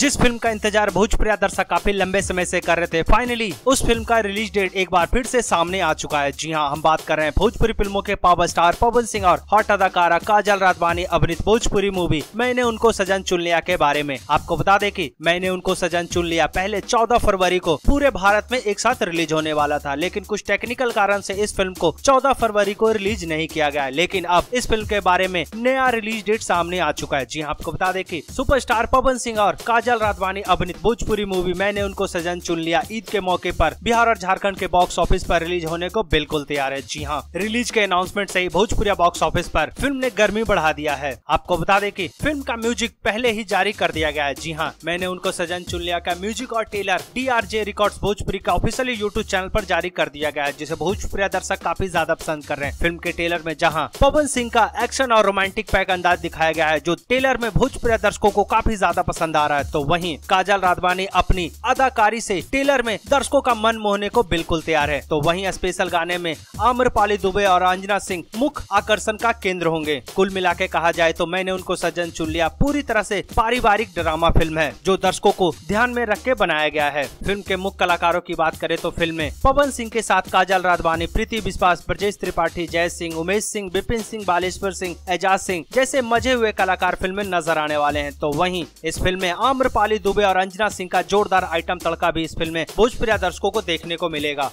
जिस फिल्म का इंतजार भोजपुरिया दर्शक काफी लंबे समय से कर रहे थे, फाइनली उस फिल्म का रिलीज डेट एक बार फिर से सामने आ चुका है। जी हां, हम बात कर रहे हैं भोजपुरी फिल्मों के पावर स्टार पवन सिंह और हॉट अदाकारा काजल राघवानी अभिनीत भोजपुरी मूवी मैंने उनको सजन चुन लिया के बारे में। आपको बता दें कि मैंने उनको सजन चुन लिया पहले 14 फरवरी को पूरे भारत में एक साथ रिलीज होने वाला था, लेकिन कुछ टेक्निकल कारण से इस फिल्म को 14 फरवरी को रिलीज नहीं किया गया। लेकिन अब इस फिल्म के बारे में नया रिलीज डेट सामने आ चुका है। जी हां, आपको बता दें कि सुपरस्टार पवन सिंह और काजल राघवानी अभिनीत भोजपुरी मूवी मैंने उनको सजन चुन लिया ईद के मौके पर बिहार और झारखंड के बॉक्स ऑफिस पर रिलीज होने को बिल्कुल तैयार है। जी हां, रिलीज के अनाउंसमेंट से ही भोजपुरिया बॉक्स ऑफिस पर फिल्म ने गर्मी बढ़ा दिया है। आपको बता दें कि फिल्म का म्यूजिक पहले ही जारी कर दिया गया है। जी हां, मैंने उनको सजन चुन लिया का म्यूजिक और trailer DR J Records Bhojpuri का ऑफिशियल यूट्यूब चैनल पर जारी कर दिया गया है, जिसे भोजपुरिया दर्शक काफी ज्यादा पसंद कर रहे हैं। फिल्म के टेलर में जहाँ पवन सिंह का एक्शन और रोमांटिक पैक अंदाज दिखाया गया है, जो टेलर में भोजपुरिया दर्शकों को काफी ज्यादा पसंद आ रहा है, तो वहीं काजल राघवानी अपनी अदाकारी से टेलर में दर्शकों का मन मोहने को बिल्कुल तैयार है। तो वहीं स्पेशल गाने में आम्रपाली दुबे और अंजना सिंह मुख्य आकर्षण का केंद्र होंगे। कुल मिला के कहा जाए तो मैंने उनको सजन चुन लिया पूरी तरह से पारिवारिक ड्रामा फिल्म है, जो दर्शकों को ध्यान में रख के बनाया गया है। फिल्म के मुख्य कलाकारों की बात करें तो फिल्म में पवन सिंह के साथ काजल राघवानी, प्रीति विश्वास, ब्रजेश त्रिपाठी, जय सिंह, उमेश सिंह, विपिन सिंह, बालेश्वर सिंह, एजाज सिंह जैसे मजे हुए कलाकार फिल्म में नजर आने वाले है। तो वहीं इस फिल्म में आम्रपाली दुबे और अंजना सिंह का जोरदार आइटम तड़का भी इस फिल्म में भोजपुरिया दर्शकों को देखने को मिलेगा।